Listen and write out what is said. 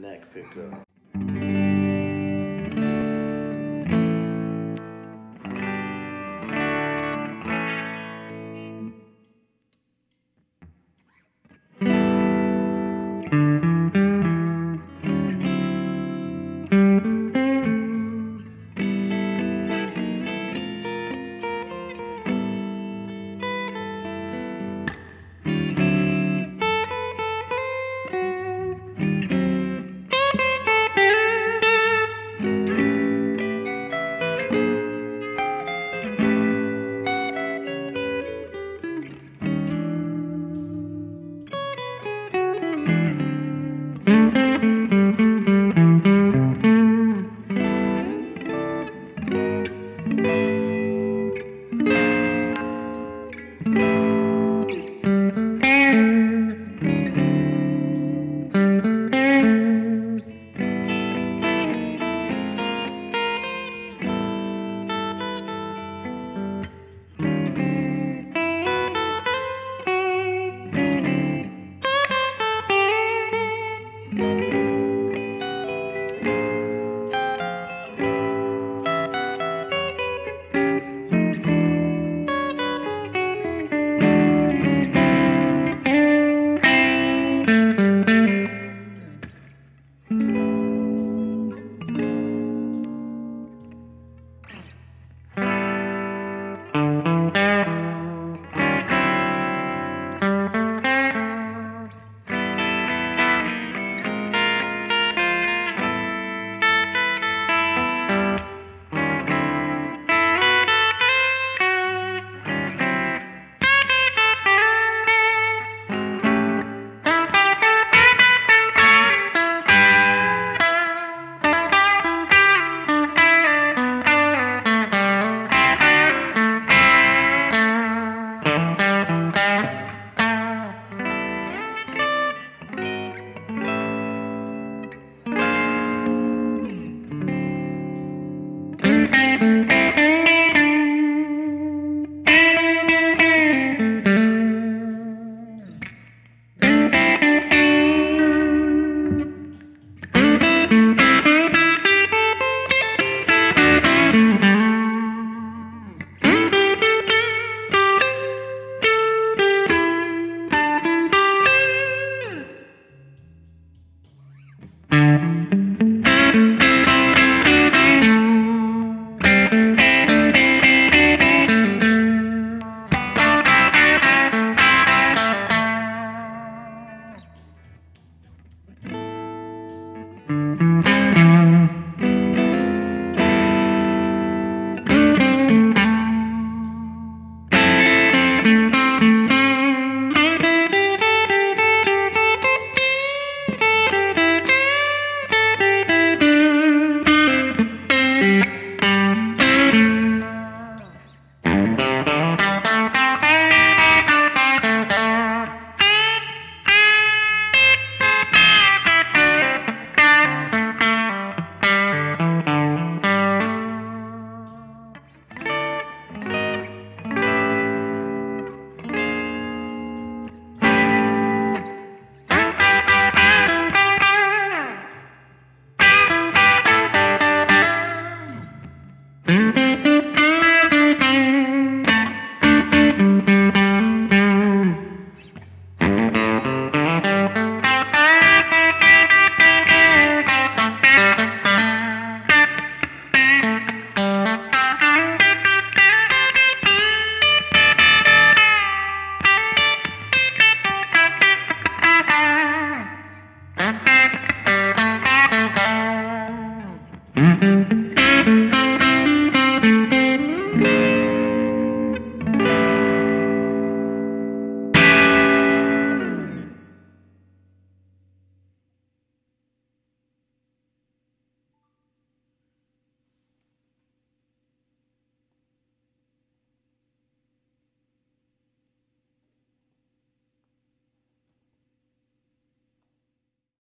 neck pickup.